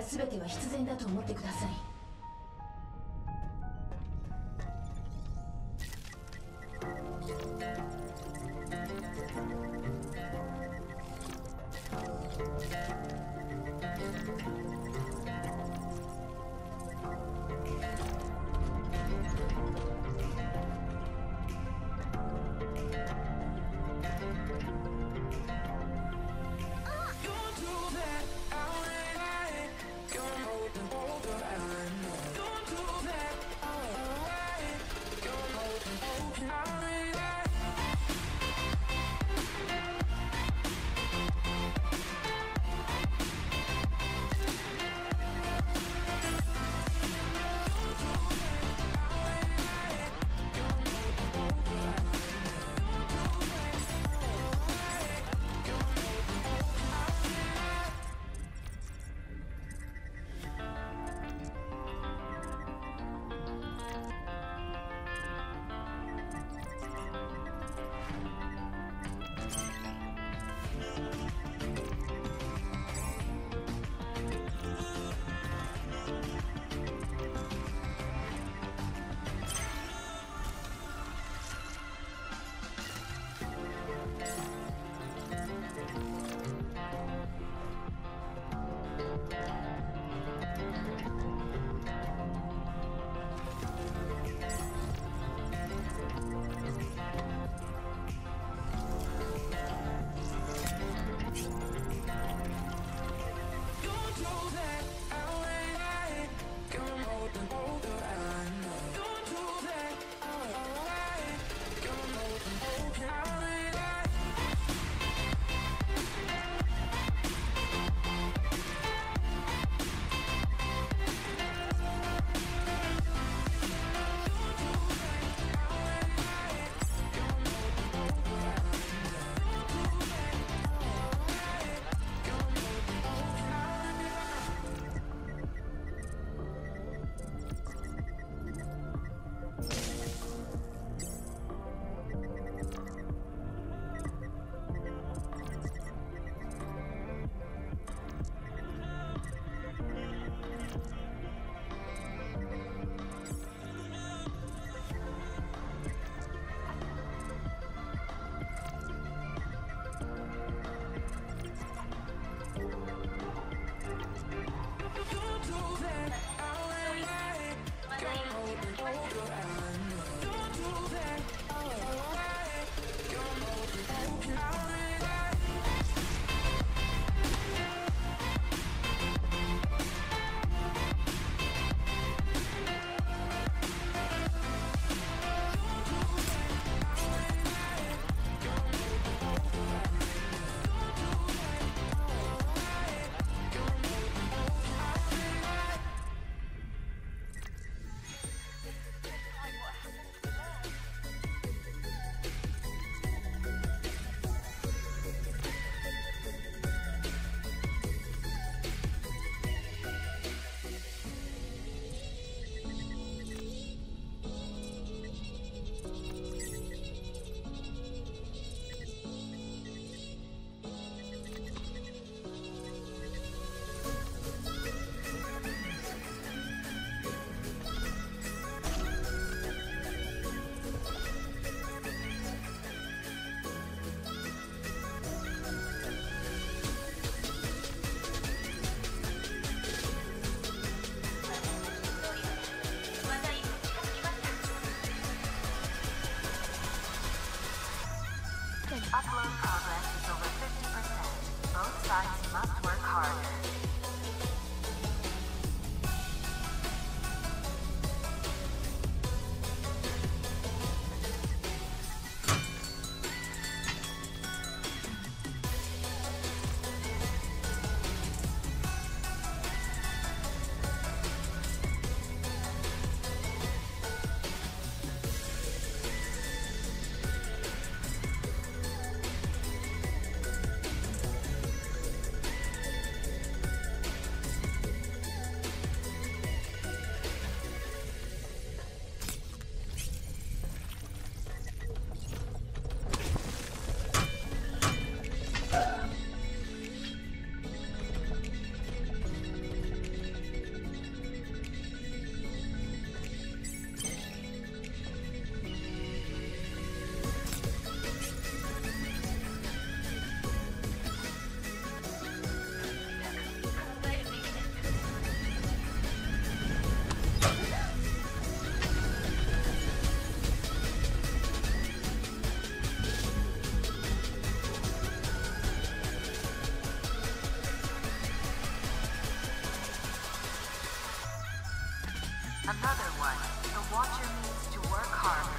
ら全ては必然だと思ってください。Another one. The Watcher needs to work harder.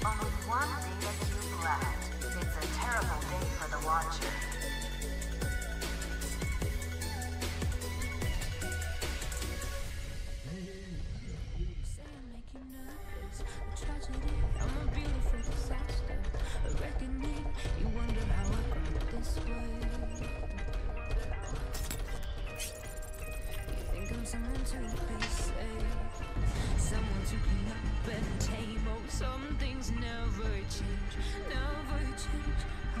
Only one negative left. It's a terrible day for the Watcher. Say I make you nervous. A tragedy, I'm a beautiful disaster. A reckoning, you wonder how I got this way. You think I'm someone to be safe, someone to clean up and tame. Oh, some things never change, never change. Oh.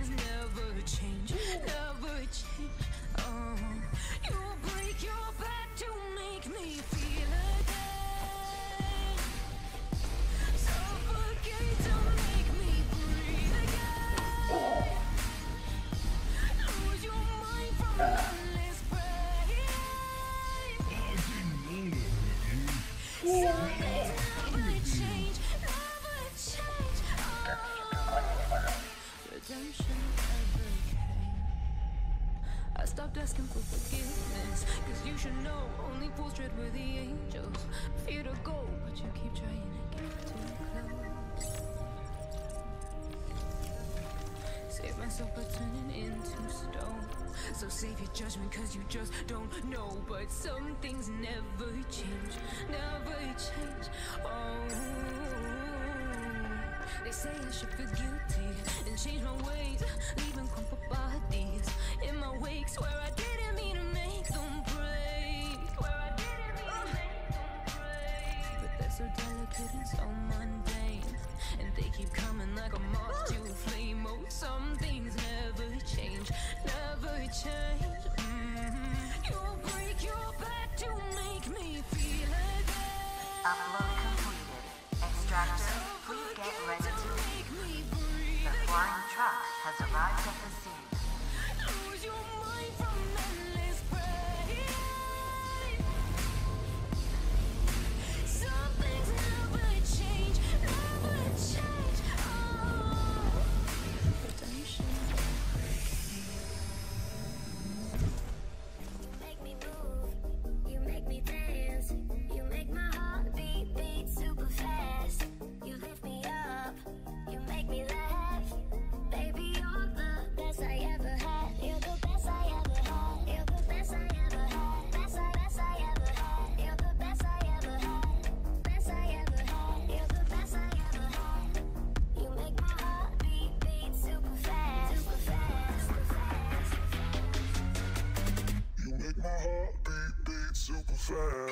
never change, never change. Oh, you break your back to make me feel again. Suffocate to make me breathe again. Lose your mind from endless pain. Never change, never change. Oh, redemption. I stopped asking for forgiveness, cause you should know only fools tread with the angels. Fear to go, but you keep trying to get too close. Save myself by turning into stone. So save your judgment, cause you just don't know. But some things never change, never change. Oh, they say I should feel guilty and change my ways, leaving comfort bodies in my wakes where I didn't mean to make them break, where I didn't mean to make them break. But they're so delicate and so mundane, and they keep coming like a moth to a flame. Oh, some things never change, never change. You break your back to make me feel again. Upload completed. Extractor, please get ready to leave. The flying truck has arrived at the scene. Super fast.